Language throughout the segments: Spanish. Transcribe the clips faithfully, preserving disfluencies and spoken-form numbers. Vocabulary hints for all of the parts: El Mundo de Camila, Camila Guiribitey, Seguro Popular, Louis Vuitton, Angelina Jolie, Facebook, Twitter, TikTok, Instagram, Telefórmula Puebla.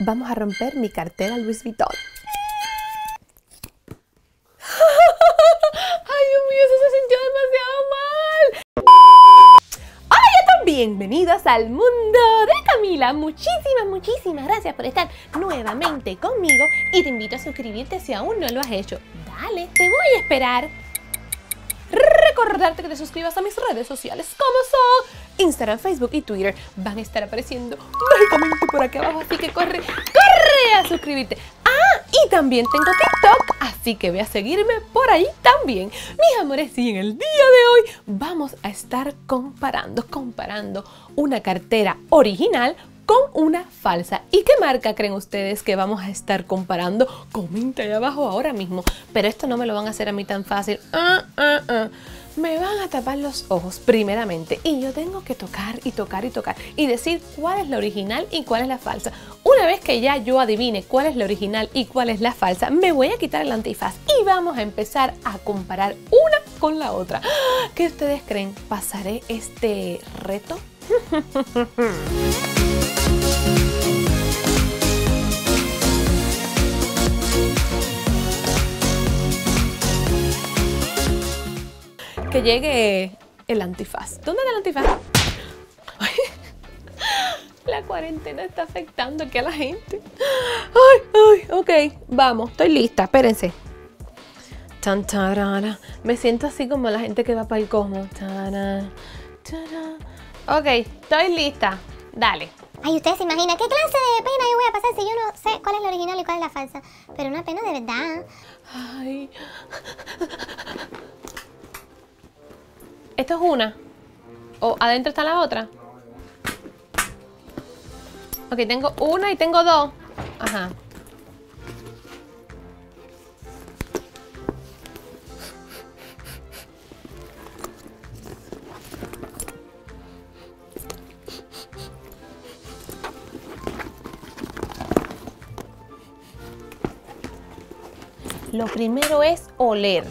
Vamos a romper mi cartera Louis Vuitton. Ay, Dios mío, eso se sintió demasiado mal. Hola a todos, bienvenidos al mundo de Camila. Muchísimas, muchísimas gracias por estar nuevamente conmigo. Y te invito a suscribirte si aún no lo has hecho. Dale, te voy a esperar. Recordarte que te suscribas a mis redes sociales como son Instagram, Facebook y Twitter. Van a estar apareciendo mágicamente por aquí abajo, así que corre, corre a suscribirte. Ah, y también tengo TikTok, así que ve a seguirme por ahí también. Mis amores, y en el día de hoy vamos a estar comparando, comparando una cartera original con una falsa. ¿Y qué marca creen ustedes que vamos a estar comparando? Comenta ahí abajo ahora mismo. Pero esto no me lo van a hacer a mí tan fácil. Uh, uh, uh. Me van a tapar los ojos primeramente y yo tengo que tocar y tocar y tocar y decir cuál es la original y cuál es la falsa. Una vez que ya yo adivine cuál es la original y cuál es la falsa, me voy a quitar el antifaz y vamos a empezar a comparar una con la otra. ¿Qué ustedes creen? ¿Pasaré este reto? Que llegue el antifaz. ¿Dónde está el antifaz? Ay, la cuarentena está afectando aquí a la gente. Ay, ay, ok, vamos, estoy lista, espérense. Tan, tarana. Me siento así como la gente que va para el cosmos. Tarana, tarana. Ok, estoy lista, dale. Ay, ustedes se imaginan qué clase de pena yo voy a pasar si yo no sé cuál es la original y cuál es la falsa. Pero una pena de verdad. Ay. ¿Esto es una? ¿O adentro está la otra? Ok, tengo una y tengo dos. Ajá. Lo primero es oler.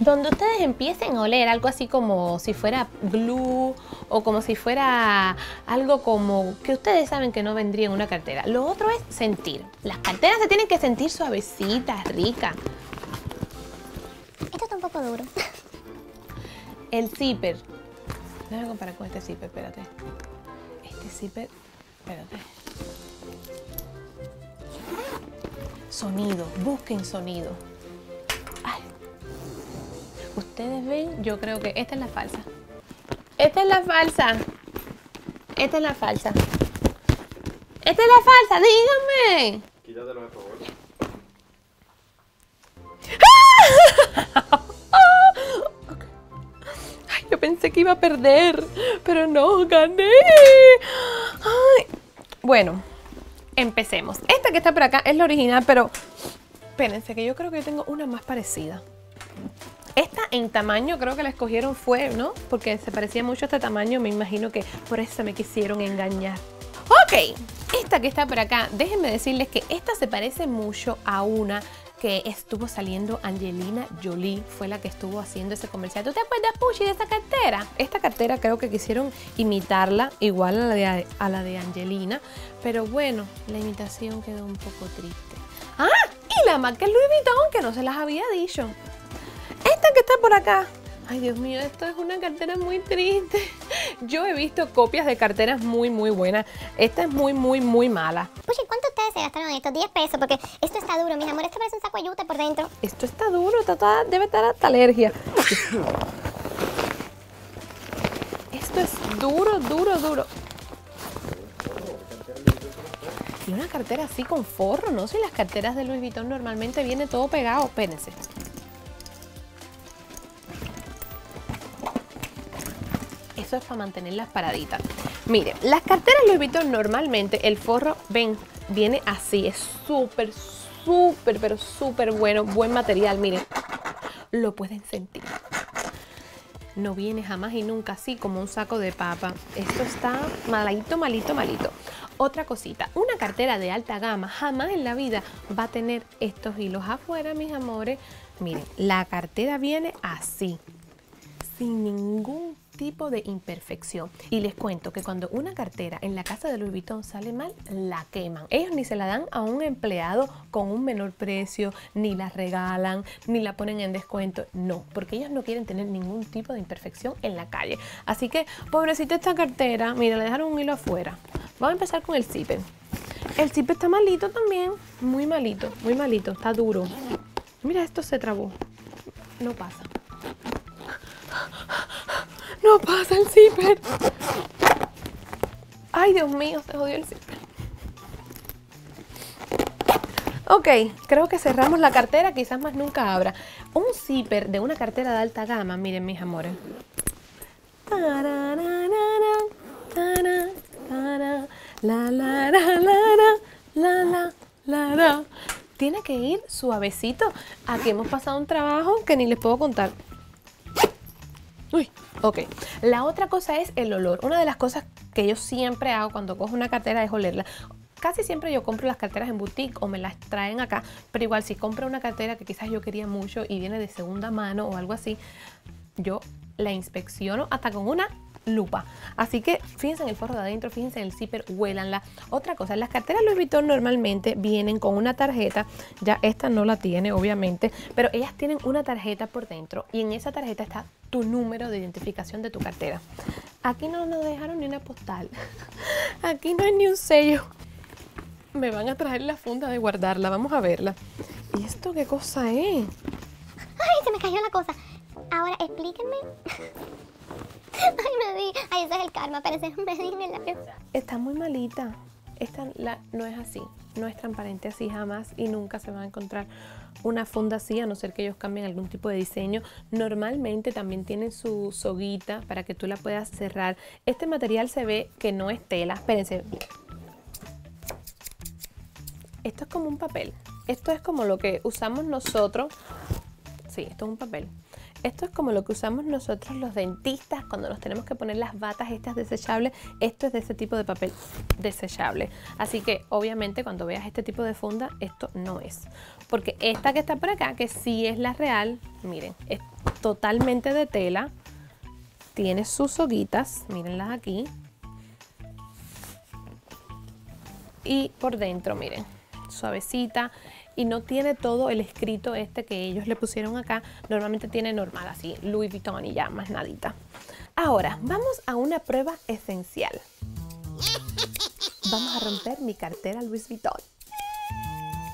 Donde ustedes empiecen a oler algo así como si fuera glue o como si fuera algo como que ustedes saben que no vendría en una cartera. Lo otro es sentir. Las carteras se tienen que sentir suavecitas, ricas. Esto está un poco duro. El zipper. Déjame comparar con este zipper, espérate. Este zipper, espérate. Sonido, busquen sonido. Ustedes ven, yo creo que esta es la falsa. Esta es la falsa. Esta es la falsa. Esta es la falsa, díganme. Quítatelo, por favor. ¡Ah! Okay. Ay, yo pensé que iba a perder, pero no, gané. Ay. Bueno, empecemos. Esta que está por acá es la original, pero espérense que yo creo que yo tengo una más parecida. Esta en tamaño creo que la escogieron fue, ¿no? Porque se parecía mucho a este tamaño, me imagino que por eso me quisieron engañar. Ok, esta que está por acá, déjenme decirles que esta se parece mucho a una que estuvo saliendo Angelina Jolie, fue la que estuvo haciendo ese comercial. ¿Tú te acuerdas, Puchi, de esa cartera? Esta cartera creo que quisieron imitarla, igual a la de, a la de Angelina, pero bueno, la imitación quedó un poco triste. ¡Ah! Y la marca Louis Vuitton, que no se las había dicho. Esta que está por acá. Ay, Dios mío, esto es una cartera muy triste. Yo he visto copias de carteras muy, muy buenas. Esta es muy, muy, muy mala. Puchi, ¿cuánto ustedes se gastaron en esto? diez pesos, porque esto está duro, mis amores. Esto parece un saco de yuta por dentro. Esto está duro, está, está, debe estar hasta alergia. Esto es duro, duro, duro. Y una cartera así con forro, ¿no? Si las carteras de Louis Vuitton normalmente viene todo pegado. Espérense. Eso es para mantenerlas paraditas. Miren, las carteras Louis Vuitton normalmente el forro, ven, viene así. Es súper, súper, pero súper bueno. Buen material, miren. Lo pueden sentir. No viene jamás y nunca así como un saco de papa. Esto está malito, malito, malito. Otra cosita, una cartera de alta gama jamás en la vida va a tener estos hilos afuera, mis amores. Miren, la cartera viene así. Sin ningún tipo de imperfección. Y les cuento que cuando una cartera en la casa de Louis Vuitton sale mal, la queman. Ellos ni se la dan a un empleado con un menor precio, ni la regalan, ni la ponen en descuento. No, porque ellos no quieren tener ningún tipo de imperfección en la calle. Así que, pobrecita esta cartera, mira, le dejaron un hilo afuera. Vamos a empezar con el zipper. El zipper está malito también, muy malito, muy malito, está duro. Mira, esto se trabó. No pasa. No pasa el zipper. Ay, Dios mío, se jodió el zipper. Ok, creo que cerramos la cartera, quizás más nunca abra. Un zipper de una cartera de alta gama, miren mis amores. La la la la la la la la. Tiene que ir suavecito. Aquí hemos pasado un trabajo que ni les puedo contar. Uy, ok. La otra cosa es el olor. Una de las cosas que yo siempre hago cuando cojo una cartera es olerla. Casi siempre yo compro las carteras en boutique o me las traen acá, pero igual si compro una cartera que quizás yo quería mucho y viene de segunda mano o algo así, yo la inspecciono hasta con una lupa. Así que fíjense en el forro de adentro, fíjense en el zipper, huélanla. Otra cosa, las carteras Louis Vuitton normalmente vienen con una tarjeta, ya esta no la tiene obviamente, pero ellas tienen una tarjeta por dentro y en esa tarjeta está tu número de identificación de tu cartera. Aquí no nos dejaron ni una postal, aquí no hay ni un sello. Me van a traer la funda de guardarla, vamos a verla. ¿Y esto qué cosa es? Ay, se me cayó la cosa. Ahora explíquenme. Ay, me di. Ay, eso es el karma, pero se me di en la pieza. Está muy malita. Esta la, no es así, no es transparente así jamás y nunca se va a encontrar una funda así, a no ser que ellos cambien algún tipo de diseño. Normalmente también tienen su soguita para que tú la puedas cerrar. Este material se ve que no es tela. Espérense. Esto es como un papel. Esto es como lo que usamos nosotros. Sí, esto es un papel. Esto es como lo que usamos nosotros los dentistas cuando nos tenemos que poner las batas estas desechables. Esto es de ese tipo de papel desechable. Así que obviamente cuando veas este tipo de funda, esto no es. Porque esta que está por acá, que sí es la real, miren, es totalmente de tela. Tiene sus hoguitas, mírenlas aquí. Y por dentro, miren, suavecita, y no tiene todo el escrito este que ellos le pusieron acá. Normalmente tiene normal así, Louis Vuitton y ya, más nadita. Ahora, vamos a una prueba esencial. Vamos a romper mi cartera Louis Vuitton.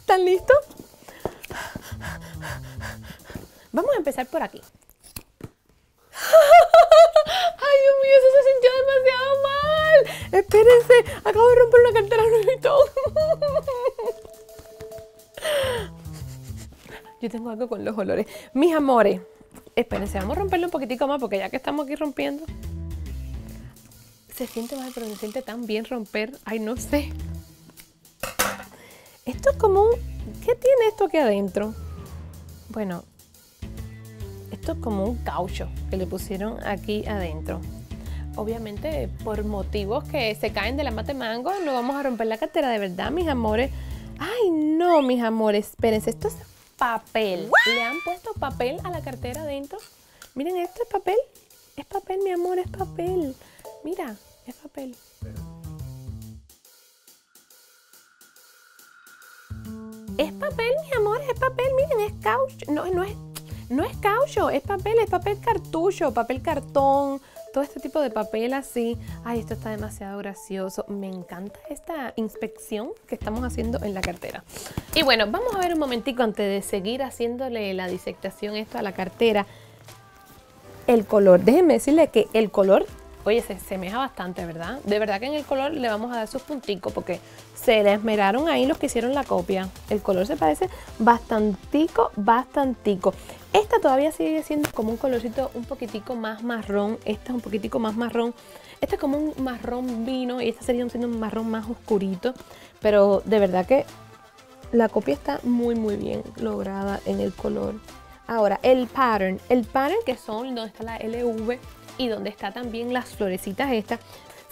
¿Están listos? Vamos a empezar por aquí. ¡Ay, Dios mío! Eso se sintió demasiado mal. Espérense, acabo de romper una cartera Louis Vuitton. Yo tengo algo con los olores. Mis amores, espérense, vamos a romperlo un poquitico más porque ya que estamos aquí rompiendo. Se siente mal, pero se siente tan bien romper. Ay, no sé. Esto es como un... ¿Qué tiene esto aquí adentro? Bueno, esto es como un caucho que le pusieron aquí adentro. Obviamente, por motivos que se caen de la mate mango, no vamos a romper la cartera de verdad, mis amores. Ay, no, mis amores, espérense, esto es papel. ¿Le han puesto papel a la cartera adentro? Miren, esto es papel. Es papel, mi amor, es papel. Mira, es papel. Es papel, mis amores, es papel. Miren, es caucho. No, no es, no es caucho, es papel, es papel cartucho, papel cartón. Todo este tipo de papel así. Ay, esto está demasiado gracioso. Me encanta esta inspección que estamos haciendo en la cartera. Y bueno, vamos a ver un momentico antes de seguir haciéndole la disectación esto a la cartera. El color. Déjenme decirles que el color, oye, se semeja bastante, ¿verdad? De verdad que en el color le vamos a dar sus punticos porque se le esmeraron ahí los que hicieron la copia. El color se parece bastantico, bastantico. Esta todavía sigue siendo como un colorcito un poquitico más marrón. Esta es un poquitico más marrón. Esta es como un marrón vino y esta sería siendo un marrón más oscurito. Pero de verdad que la copia está muy, muy bien lograda en el color. Ahora, el pattern. El pattern que son donde está la L V y donde está también las florecitas estas.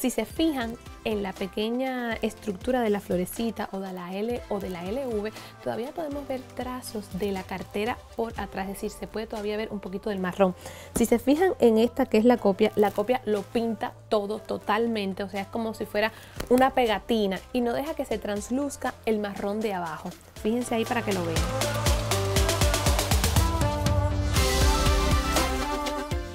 Si se fijan en la pequeña estructura de la florecita o de la L o de la L V, todavía podemos ver trazos de la cartera por atrás, es decir, se puede todavía ver un poquito del marrón. Si se fijan en esta, que es la copia, la copia lo pinta todo totalmente, o sea, es como si fuera una pegatina y no deja que se transluzca el marrón de abajo. Fíjense ahí para que lo vean.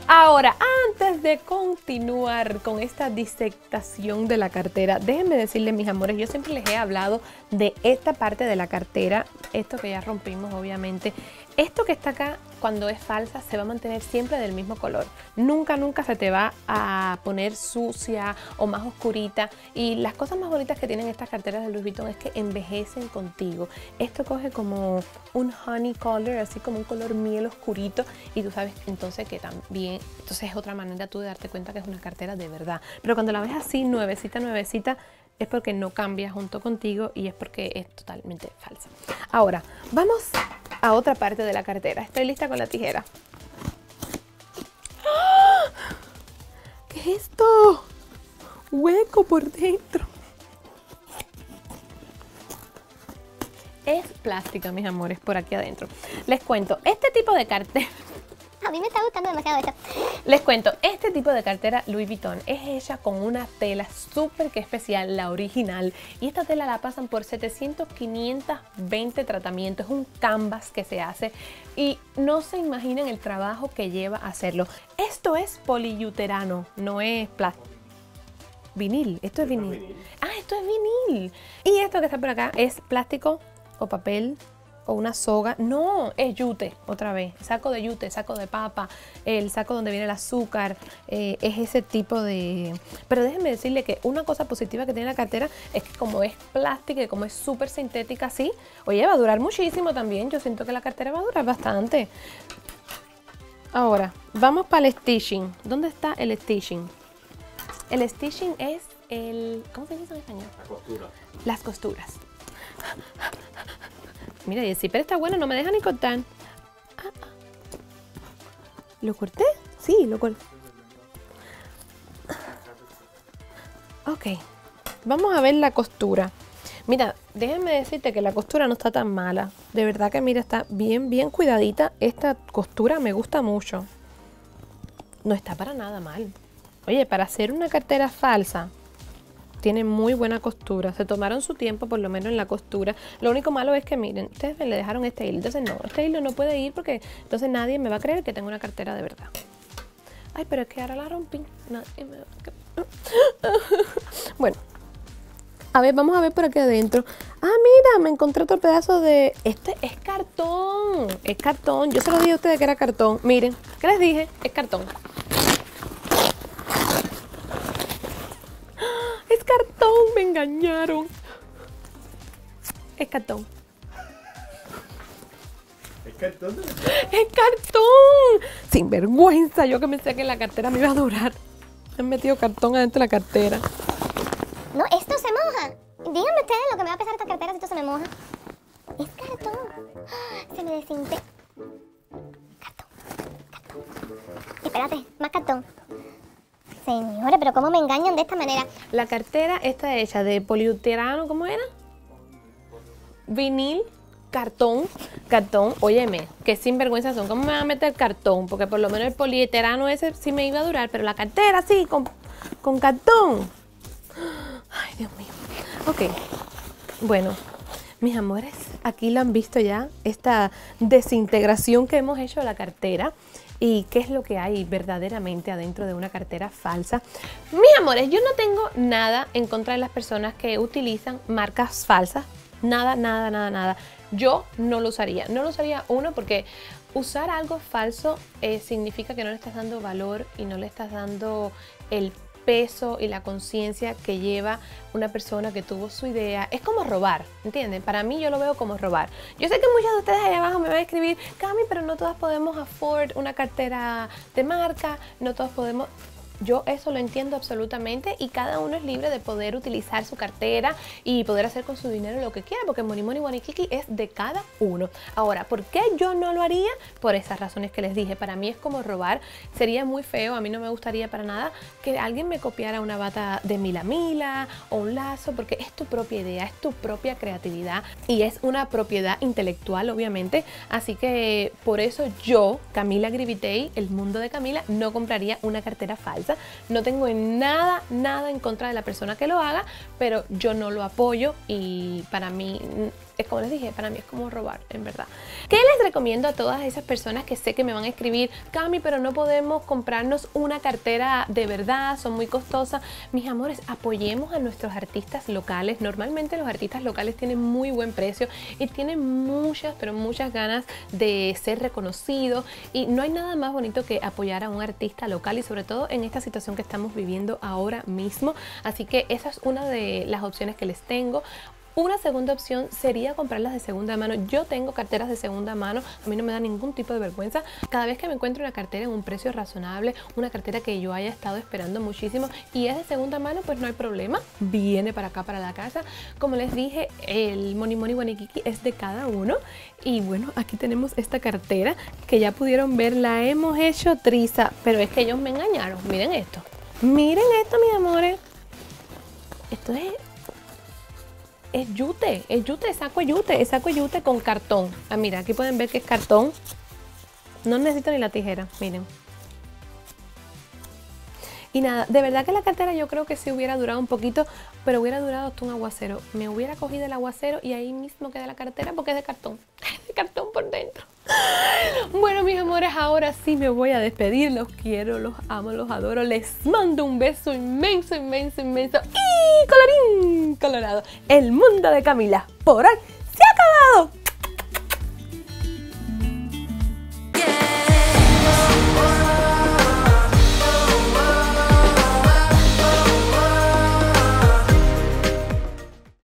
Ahora, antes de continuar con esta disectación de la cartera, déjenme decirles, mis amores, yo siempre les he hablado de esta parte de la cartera, esto que ya rompimos obviamente. Esto que está acá, cuando es falsa, se va a mantener siempre del mismo color. Nunca, nunca se te va a poner sucia o más oscurita. Y las cosas más bonitas que tienen estas carteras de Louis Vuitton es que envejecen contigo. Esto coge como un honey color, así como un color miel oscurito. Y tú sabes entonces que también, entonces es otra manera tú de darte cuenta que es una cartera de verdad. Pero cuando la ves así, nuevecita, nuevecita, es porque no cambia junto contigo y es porque es totalmente falsa. Ahora, vamos a otra parte de la cartera. Estoy lista con la tijera. ¿Qué es esto? Hueco por dentro. Es plástica, mis amores, por aquí adentro. Les cuento, este tipo de cartera... A mí me está gustando demasiado esto. Les cuento, este tipo de cartera Louis Vuitton es hecha con una tela súper que especial, la original. Y esta tela la pasan por setecientos, quinientos veinte tratamientos. Es un canvas que se hace y no se imaginan el trabajo que lleva a hacerlo. Esto es poliuterano, no es plástico. Vinil, esto es vinil. vinil. Ah, esto es vinil. Y esto que está por acá es plástico o papel. O una soga, no, es yute, otra vez, saco de yute, saco de papa, el saco donde viene el azúcar, eh, es ese tipo de... Pero déjenme decirle que una cosa positiva que tiene la cartera es que como es plástica y como es súper sintética así, oye, va a durar muchísimo también, yo siento que la cartera va a durar bastante. Ahora, vamos para el stitching. ¿Dónde está el stitching? El stitching es el... ¿Cómo se dice en español? La costura. Las costuras. Mira, y el zipper está bueno, no me deja ni cortar. Ah, ah. ¿Lo corté? Sí, lo corté. Ok, vamos a ver la costura. Mira, déjenme decirte que la costura no está tan mala. De verdad que mira, está bien, bien cuidadita. Esta costura me gusta mucho. No está para nada mal. Oye, para hacer una cartera falsa, tiene muy buena costura, se tomaron su tiempo por lo menos en la costura. Lo único malo es que miren, ustedes me le dejaron este hilo, entonces no, este hilo no puede ir porque entonces nadie me va a creer que tengo una cartera de verdad. Ay, pero es que ahora la rompí, nadie me va a creer. Bueno, a ver, vamos a ver por aquí adentro. Ah, mira, me encontré otro pedazo de... Este es cartón, es cartón, yo se lo dije a ustedes que era cartón, miren, ¿qué les dije? Es cartón. Cartón, me engañaron. Es cartón. ¿Es cartón? ¡Es cartón! Sin vergüenza, yo que pensé que la cartera me iba a durar. Me han metido cartón adentro de la cartera. No, esto se moja. Díganme ustedes lo que me va a pesar esta cartera si esto se me moja. Es cartón. Se me desintegra. Cartón. Cartón. Espérate, más cartón. Señores, pero ¿cómo me engañan de esta manera? La cartera está hecha de poliuterano, ¿cómo era? Vinil, cartón, cartón. Óyeme, que sinvergüenza son. ¿Cómo me van a meter cartón? Porque por lo menos el poliuterano ese sí me iba a durar, pero la cartera sí, con, con cartón. Ay, Dios mío. Ok, bueno, mis amores, aquí la han visto ya, esta desintegración que hemos hecho de la cartera. ¿Y qué es lo que hay verdaderamente adentro de una cartera falsa? Mis amores, yo no tengo nada en contra de las personas que utilizan marcas falsas. Nada, nada, nada, nada. Yo no lo usaría. No lo usaría, uno, porque usar algo falso eh, significa que no le estás dando valor y no le estás dando el peso y la conciencia que lleva una persona que tuvo su idea. Es como robar, ¿entienden? Para mí yo lo veo como robar. Yo sé que muchas de ustedes allá abajo me van a escribir, Cami, pero no todas podemos afford una cartera de marca, no todas podemos... Yo eso lo entiendo absolutamente y cada uno es libre de poder utilizar su cartera y poder hacer con su dinero lo que quiera, porque Money Money Money Kiki es de cada uno. Ahora, ¿por qué yo no lo haría? Por esas razones que les dije. Para mí es como robar, sería muy feo, a mí no me gustaría para nada que alguien me copiara una bata de Mila Mila o un lazo, porque es tu propia idea, es tu propia creatividad y es una propiedad intelectual, obviamente. Así que por eso yo, Camila Guiribitey, El Mundo de Camila, no compraría una cartera falsa. No tengo nada, nada en contra de la persona que lo haga, pero yo no lo apoyo y para mí, es como les dije, para mí es como robar, en verdad. ¿Qué les recomiendo a todas esas personas que sé que me van a escribir, Cami, pero no podemos comprarnos una cartera de verdad, son muy costosas? Mis amores, apoyemos a nuestros artistas locales. Normalmente los artistas locales tienen muy buen precio y tienen muchas, pero muchas ganas de ser reconocidos, y no hay nada más bonito que apoyar a un artista local, y sobre todo en esta situación que estamos viviendo ahora mismo. Así que esa es una de las opciones que les tengo. Una segunda opción sería comprarlas de segunda mano. Yo tengo carteras de segunda mano, a mí no me da ningún tipo de vergüenza. Cada vez que me encuentro una cartera en un precio razonable, una cartera que yo haya estado esperando muchísimo y es de segunda mano, pues no hay problema, viene para acá, para la casa. Como les dije, el Money Money Guaniquiqui es de cada uno. Y bueno, aquí tenemos esta cartera que ya pudieron ver, la hemos hecho triza, pero es que ellos me engañaron. Miren esto, miren esto, mis amores. Esto es... Es yute, es yute, es saco yute, es saco yute con cartón. Ah, mira, aquí pueden ver que es cartón. No necesito ni la tijera, miren. Y nada, de verdad que la cartera yo creo que sí hubiera durado un poquito, pero hubiera durado hasta un aguacero. Me hubiera cogido el aguacero y ahí mismo queda la cartera porque es de cartón. Es de cartón por dentro. Bueno, mis amores, ahora sí me voy a despedir. Los quiero, los amo, los adoro. Les mando un beso inmenso, inmenso, inmenso. Y colorín colorado, el mundo de Camila por hoy se ha acabado.